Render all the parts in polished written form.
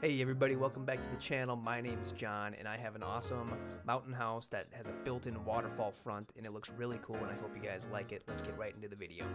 Hey everybody, welcome back to the channel. My name is John and I have an awesome mountain house that has a built-in waterfall front and it looks really cool and I hope you guys like it. Let's get right into the video.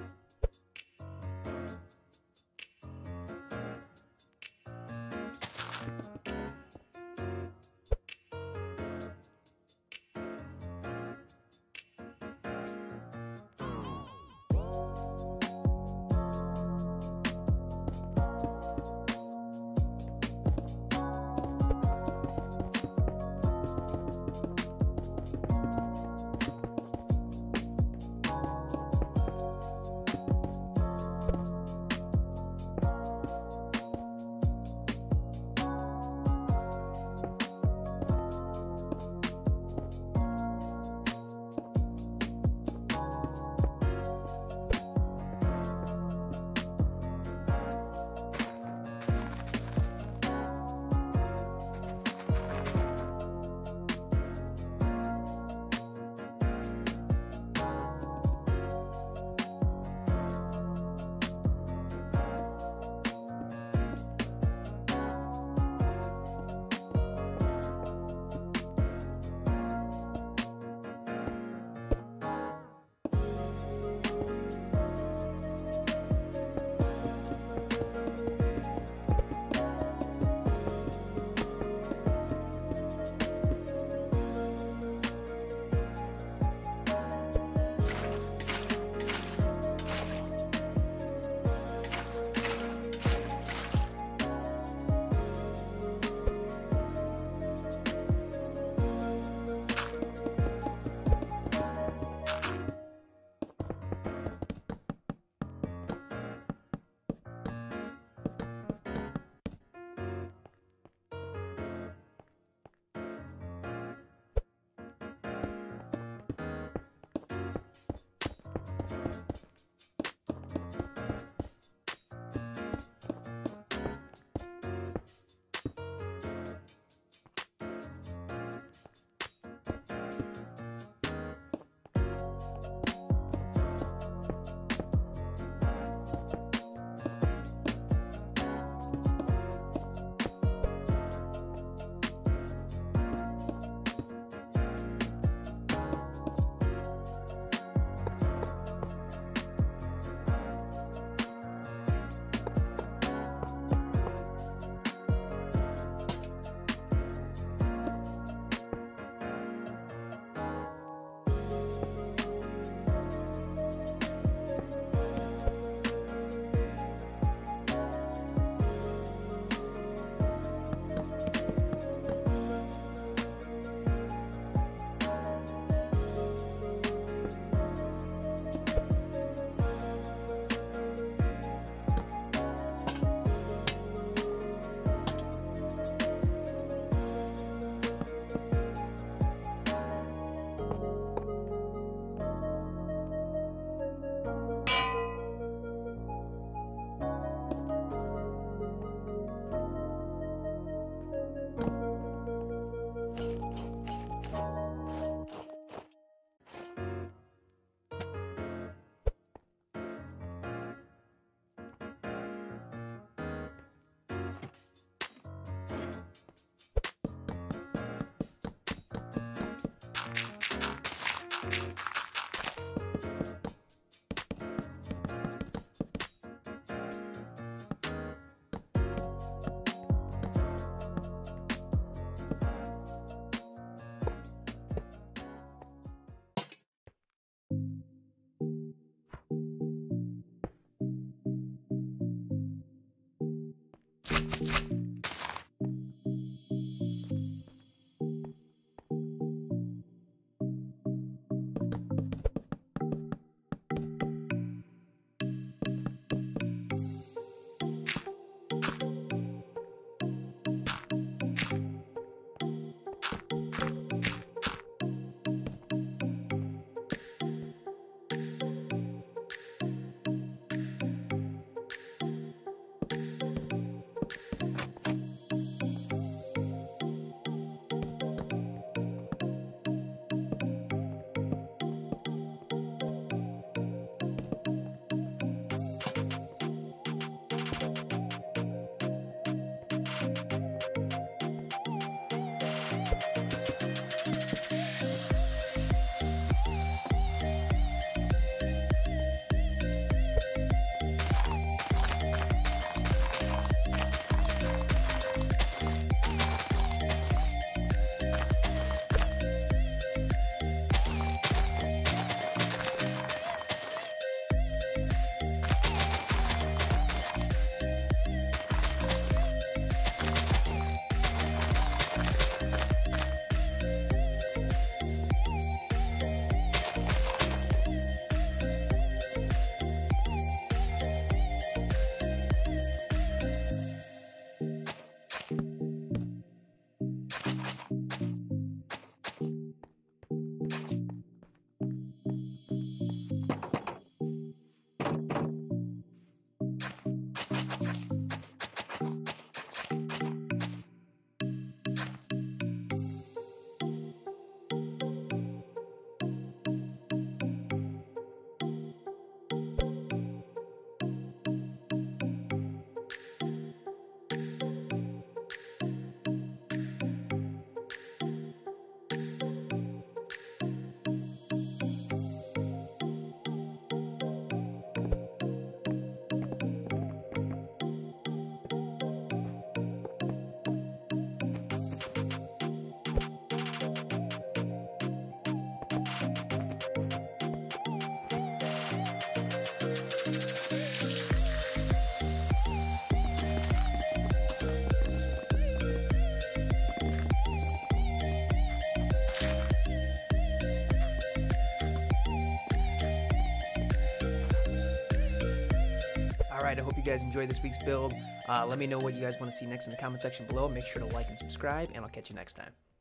I hope you guys enjoyed this week's build. Let me know what you guys want to see next in the comment section below. Make sure to like and subscribe, and I'll catch you next time.